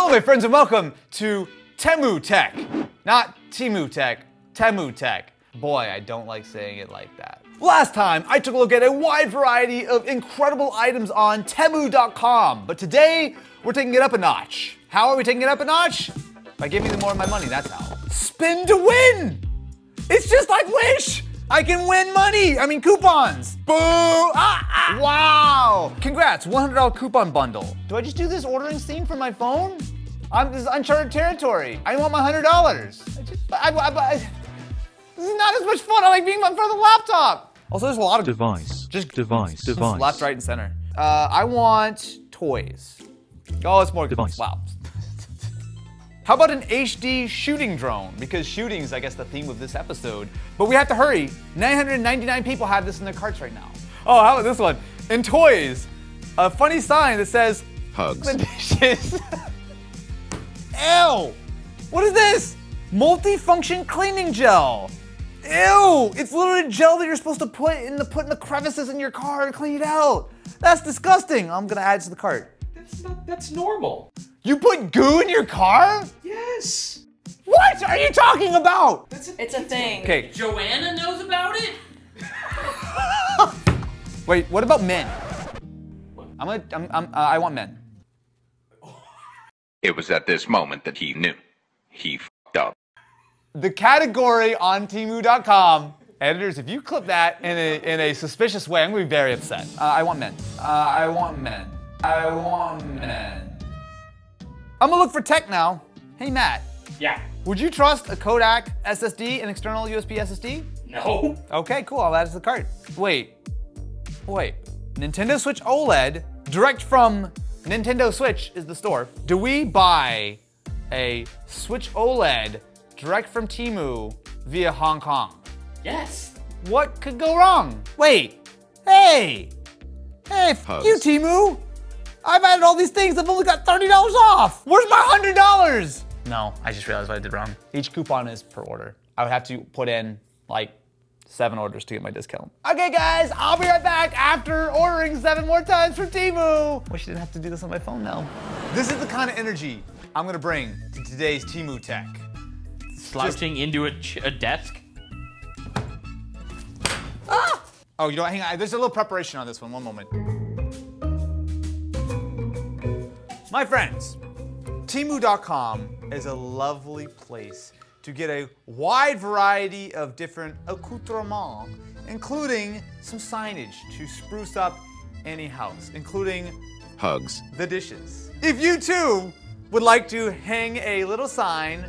Hello my friends and welcome to Temu Tech. Not Temu Tech, Temu Tech. Boy, I don't like saying it like that. Last time, I took a look at a wide variety of incredible items on Temu.com, but today, we're taking it up a notch. How are we taking it up a notch? By giving them more of my money, that's how. Spin to win! It's just like Wish! I can win money! I mean coupons! Boo! Wow! Congrats, $100 coupon bundle. Do I just do this ordering scene from my phone? This is uncharted territory. I want my $100. This is not as much fun. I like being in front of the laptop. Also, there's a lot of device. Just device. Left, right, and center. I want toys. Oh, it's more device. Wow. How about an HD shooting drone? Because shooting's, I guess, the theme of this episode. But we have to hurry. 999 people have this in their carts right now. Oh, how about this one? In toys, a funny sign that says, hugs the dishes. Ew! What is this? Multi-function cleaning gel. Ew! It's literally gel that you're supposed to put in the crevices in your car and clean it out. That's disgusting. I'm gonna add it to the cart. That's normal. You put goo in your car? Yes. What are you talking about? It's a thing. Okay. Joanna knows about it? Wait, what about men? I want men. It was at this moment that he knew. He f***ed up. The category on Temu.com. Editors, if you clip that in a suspicious way, I'm gonna be very upset. I want men. I want men. I want men. I'm gonna look for tech now. Hey, Matt. Yeah? Would you trust a Kodak SSD, an external USB SSD? No. Okay, cool, I'll add it to the cart. Wait. Nintendo Switch OLED, direct from Nintendo Switch is the store. Do we buy a Switch OLED direct from Temu via Hong Kong? Yes. What could go wrong? Wait, hey, f you Temu. I've added all these things, I've only got $30 off. Where's my $100? No, I just realized what I did wrong. Each coupon is per order. I would have to put in like 7 orders to get my discount. Okay guys, I'll be right back after ordering 7 more times from Temu. Wish I didn't have to do this on my phone now. This is the kind of energy I'm gonna bring to today's Temu Tech. Slouching into a desk? Ah! Oh, you know what, hang on, there's a little preparation on this one moment. My friends, Temu.com is a lovely place to get a wide variety of different accoutrements, including some signage to spruce up any house, including hugs the dishes. If you too would like to hang a little sign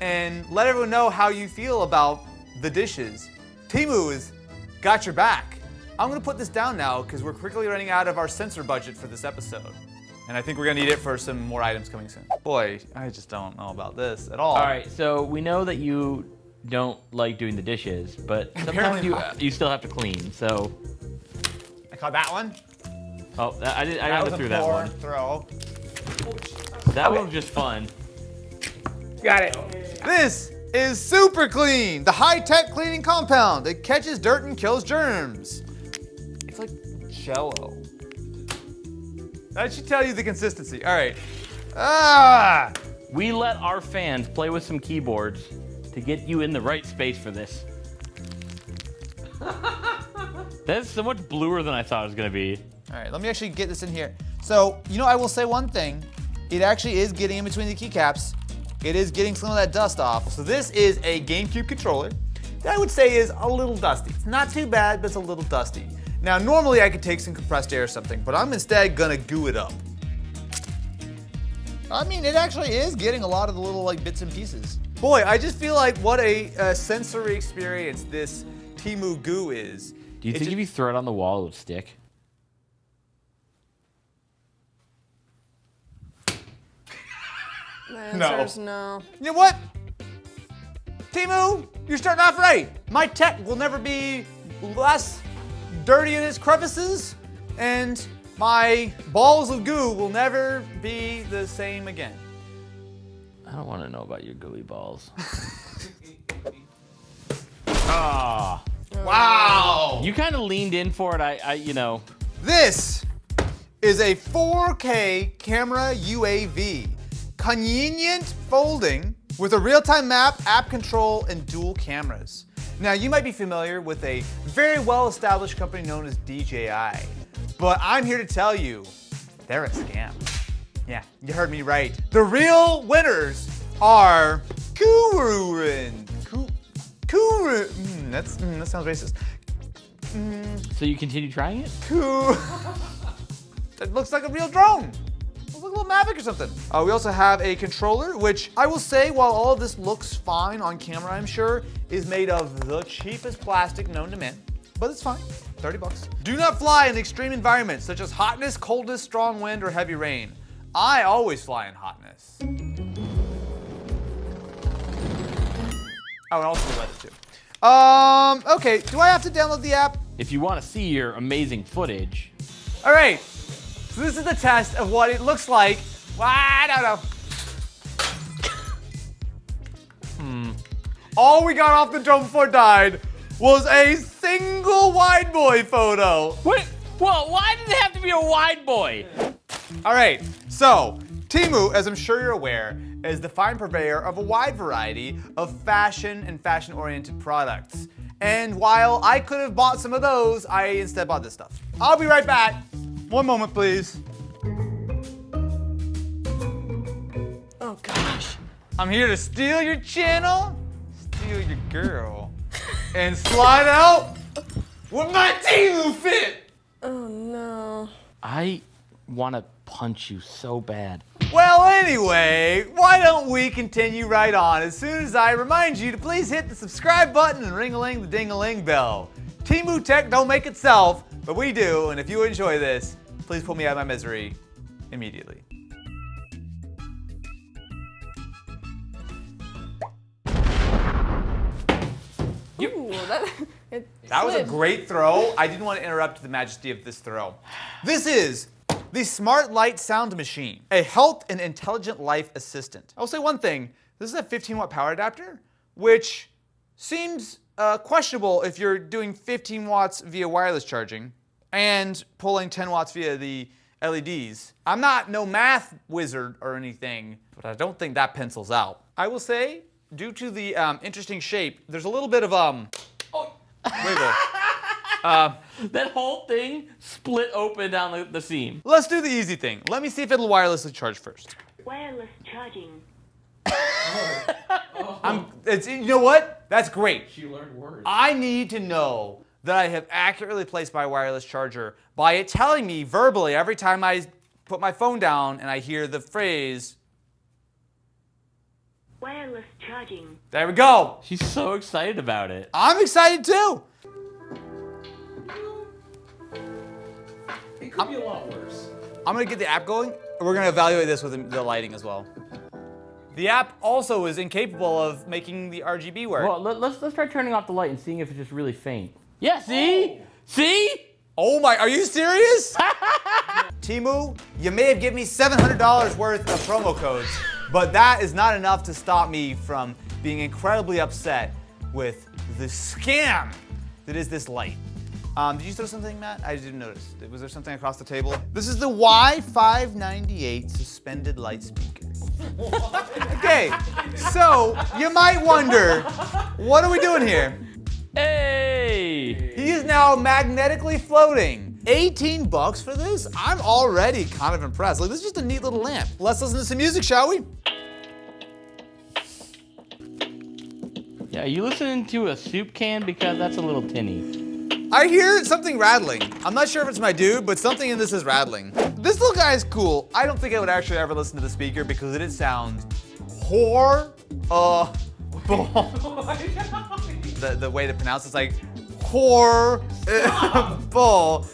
and let everyone know how you feel about the dishes, Temu has got your back. I'm gonna put this down now because we're quickly running out of our sensor budget for this episode. And I think we're gonna need it for some more items coming soon. Boy, I just don't know about this at all. All right, so we know that you don't like doing the dishes, but sometimes you still have to clean, so. I caught that one. Oh, I never threw that one. Throw. That one was just fun. Got it. This is Super Clean, the high-tech cleaning compound that catches dirt and kills germs. It's like Jell-O. That should tell you the consistency. All right. Ah! We let our fans play with some keyboards to get you in the right space for this. That's so much bluer than I thought it was gonna be. All right, let me actually get this in here. So, you know, I will say one thing. It actually is getting in between the keycaps. It is getting some of that dust off. So this is a GameCube controller that I would say is a little dusty. It's not too bad, but it's a little dusty. Now, normally I could take some compressed air or something, but I'm instead gonna goo it up. I mean, it actually is getting a lot of the little like bits and pieces. Boy, I just feel like what a sensory experience this Temu goo is. Do you think if you throw it on the wall, it would stick? The answer's no. You know what? Temu, you're starting off right. My tech will never be less dirty in its crevices, and my balls of goo will never be the same again. I don't want to know about your gooey balls. Ah! Oh. Wow! You kind of leaned in for it, I you know. This is a 4K camera UAV. Convenient folding with a real-time map, app control, and dual cameras. Now, you might be familiar with a very well-established company known as DJI, but I'm here to tell you, they're a scam. Yeah, you heard me right. The real winners are Kuroon. Kuroon. That sounds racist. So you continue trying it? That looks like a real drone. Looks like a little Mavic or something. We also have a controller, which I will say, while all of this looks fine on camera, I'm sure, is made of the cheapest plastic known to man. But it's fine, 30 bucks. Do not fly in extreme environments, such as hotness, coldness, strong wind, or heavy rain. I always fly in hotness. Oh, and also the weather too. Okay, do I have to download the app? If you want to see your amazing footage. All right, so this is the test of what it looks like. Well, I don't know. All we got off the drone before it died was a single wide boy photo. Wait, well, why did it have to be a wide boy? All right, so Temu, as I'm sure you're aware, is the fine purveyor of a wide variety of fashion and fashion-oriented products. And while I could have bought some of those, I instead bought this stuff. I'll be right back. One moment, please. Oh, gosh. I'm here to steal your channel, steal your girl, and slide out with my Temu fit. Oh, no. I want to punch you so bad. Well, anyway, why don't we continue right on as soon as I remind you to please hit the subscribe button and ring-a-ling the ding-a-ling bell. Temu Tech don't make itself, but we do, and if you enjoy this, please pull me out of my misery immediately. Ooh, that was a great throw. I didn't want to interrupt the majesty of this throw. This is the Smart Light Sound Machine, a health and intelligent life assistant. I'll say one thing, this is a 15-watt power adapter, which seems questionable if you're doing 15 watts via wireless charging and pulling 10 watts via the LEDs. I'm not no math wizard or anything, but I don't think that pencils out. I will say, due to the interesting shape, there's a little bit of oh, wiggle. That whole thing split open down the seam. Let's do the easy thing. Let me see if it'll wirelessly charge first. Wireless charging. You know what? That's great. She learned words. I need to know that I have accurately placed my wireless charger by it telling me verbally every time I put my phone down and I hear the phrase wireless charging. There we go. She's so excited about it. I'm excited too. It could be a lot worse. I'm gonna get the app going, and we're gonna evaluate this with the lighting as well. The app also is incapable of making the RGB work. Well, let's try turning off the light and seeing if it's just really faint. Yeah, see? Oh. See? Oh my, are you serious? Temu, you may have given me $700 worth of promo codes, but that is not enough to stop me from being incredibly upset with the scam that is this light. Did you throw something, Matt? I didn't notice. Was there something across the table? This is the Y598 suspended light speaker. Okay, so you might wonder, what are we doing here? Hey! He is now magnetically floating. 18 bucks for this? I'm already kind of impressed. Like, this is just a neat little lamp. Let's listen to some music, shall we? Yeah, are you listening to a soup can? Because that's a little tinny. I hear something rattling. I'm not sure if it's my dude, but something in this is rattling. This little guy is cool. I don't think I would actually ever listen to the speaker because it sounds horrible. The way to pronounce it's like horrible.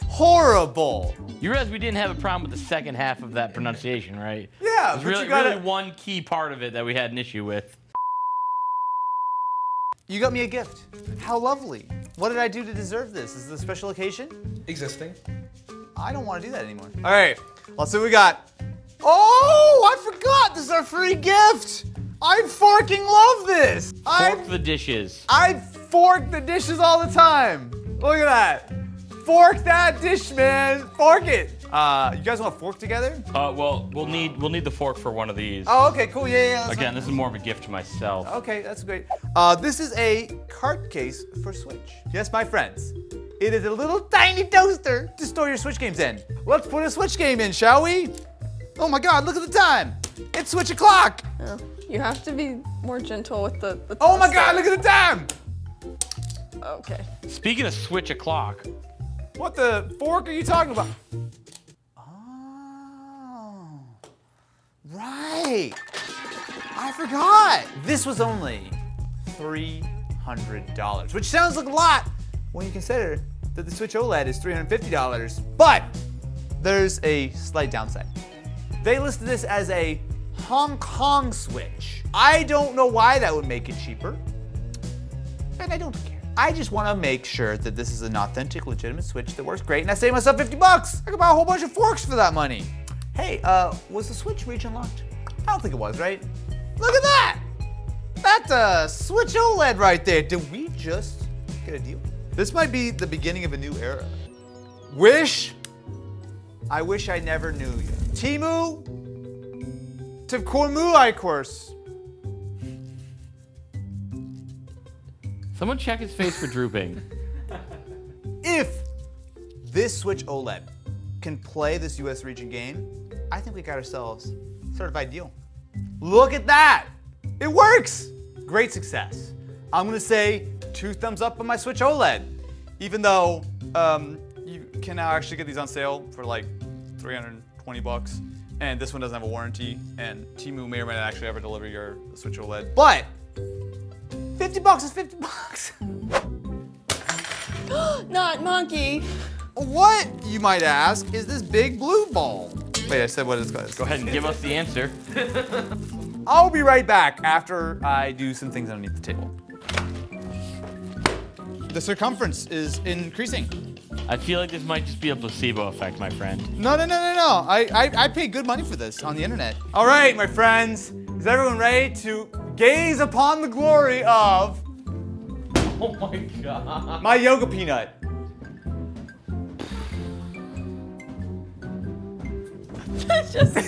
Horrible. You realize we didn't have a problem with the second half of that pronunciation, right? Yeah, there's really, really one key part of it that we had an issue with. You got me a gift. How lovely. What did I do to deserve this? Is this a special occasion? Existing. I don't want to do that anymore. All right, let's see what we got. Oh, I forgot this is our free gift. I fucking love this. Fork the dishes. I fork the dishes all the time. Look at that. Fork that dish, man. Fork it. You guys want to fork together? Well, we'll need the fork for one of these. Oh, okay, cool. Yeah. Again, this is more of a gift to myself. Okay, that's great. This is a cart case for Switch. Yes, my friends. It is a little tiny toaster to store your Switch games in. Let's put a Switch game in, shall we? Oh my God, look at the time. It's Switch o'clock. Oh, you have to be more gentle with the toaster. Oh my God, look at the time. Okay. Speaking of Switch o'clock. What the fork are you talking about? Oh, right. I forgot. This was only $300, which sounds like a lot when you consider that the Switch OLED is $350, but there's a slight downside. They listed this as a Hong Kong Switch. I don't know why that would make it cheaper, and I don't care. I just want to make sure that this is an authentic, legitimate Switch that works great, and I saved myself 50 bucks. I could buy a whole bunch of forks for that money. Hey, was the Switch region locked? I don't think it was, right? Look at that! That's a Switch OLED right there. Did we just get a deal? This might be the beginning of a new era. Wish, I wish I never knew you. Temu, to Kormu I course. Someone check his face for drooping. If this Switch OLED can play this US region game, I think we got ourselves a certified deal. Look at that. It works. Great success. I'm gonna say 2 thumbs up on my Switch OLED, even though you can now actually get these on sale for like 320 bucks. And this one doesn't have a warranty, and Temu may or may not actually ever deliver your Switch OLED. But 50 bucks is 50 bucks. Not monkey. What, you might ask, is this big blue ball? Wait, I said what it's called. Go ahead and give us the answer. I'll be right back after I do some things underneath the table. The circumference is increasing. I feel like this might just be a placebo effect, my friend. No. I paid good money for this on the internet. All right, my friends, is everyone ready to gaze upon the glory of... Oh my God. My yoga peanut. That's just...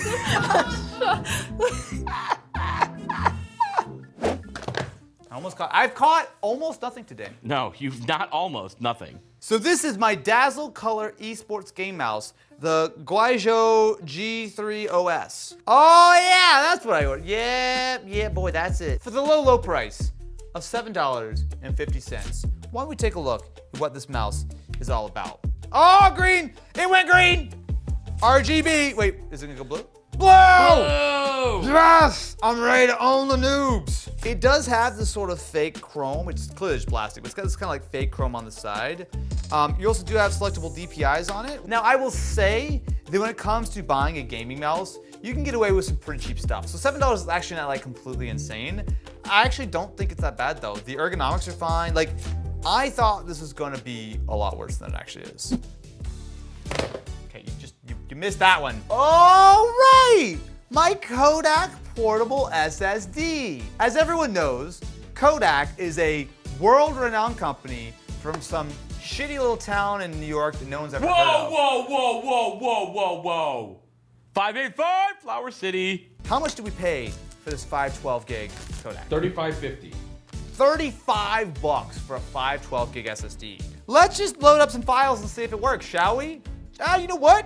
I've caught almost nothing today. No, you've not almost nothing. So this is my Dazzle Color eSports game mouse, the Guizhou G3 OS. Oh yeah, that's what I ordered. Yeah, boy, that's it. For the low price of $7.50. Why don't we take a look at what this mouse is all about? Oh, green! It went green! RGB! Wait, is it gonna go blue? Blue! Yes! I'm ready to own the noobs. It does have this sort of fake chrome. It's clearly just plastic, but it's kind of like fake chrome on the side. You also do have selectable DPIs on it. Now, I will say that when it comes to buying a gaming mouse, you can get away with some pretty cheap stuff. So $7 is actually not like completely insane. I actually don't think it's that bad though. The ergonomics are fine. Like, I thought this was gonna be a lot worse than it actually is. You missed that one. All right, my Kodak portable SSD. As everyone knows, Kodak is a world-renowned company from some shitty little town in New York that no one's ever heard of. Whoa. 585 Flower City. How much did we pay for this 512 gig Kodak? $35.50. 35 bucks for a 512 gig SSD. Let's just load up some files and see if it works, shall we? You know what?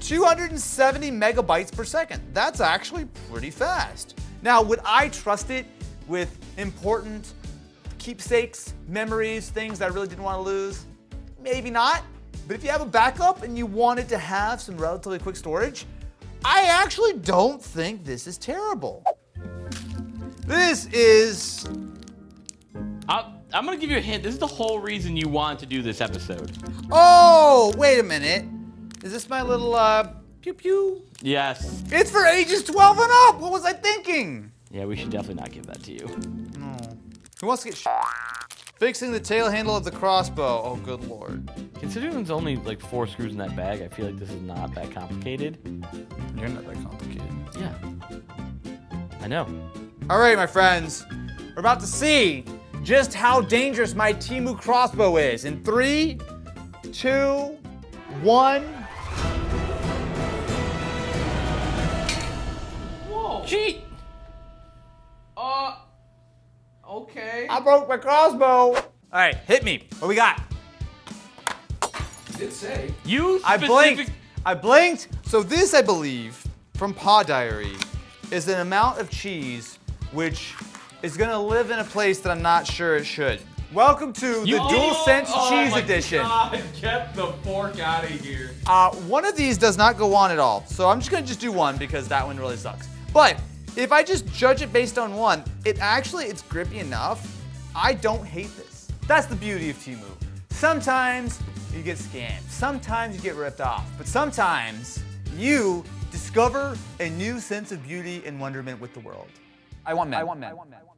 270 megabytes per second. That's actually pretty fast. Now, would I trust it with important keepsakes, memories, things that I really didn't want to lose? Maybe not. But if you have a backup and you wanted to have some relatively quick storage, I actually don't think this is terrible. This is... I'm gonna give you a hint. This is the whole reason you wanted to do this episode. Oh, wait a minute. Is this my little pew pew? Yes. It's for ages 12 and up. What was I thinking? Yeah, we should definitely not give that to you. No. Who wants to get fixing the tail handle of the crossbow? Oh, good lord. Considering there's only like 4 screws in that bag, I feel like this is not that complicated. You're not that complicated. Yeah. I know. All right, my friends. We're about to see just how dangerous my Temu crossbow is in 3, 3, 2, 1. Whoa. Cheat. Okay. I broke my crossbow. All right, hit me. What we got? Did say. You specific. I blinked. So this, I believe, from Paw Diary, is an amount of cheese which is gonna live in a place that I'm not sure it should. Welcome to the DualSense Cheese Edition. God, get the fork out of here. One of these does not go on at all, so I'm just gonna do one because that one really sucks. But if I just judge it based on one, it's grippy enough. I don't hate this. That's the beauty of Temu. Sometimes you get scammed, sometimes you get ripped off, but sometimes you discover a new sense of beauty and wonderment with the world. I want men.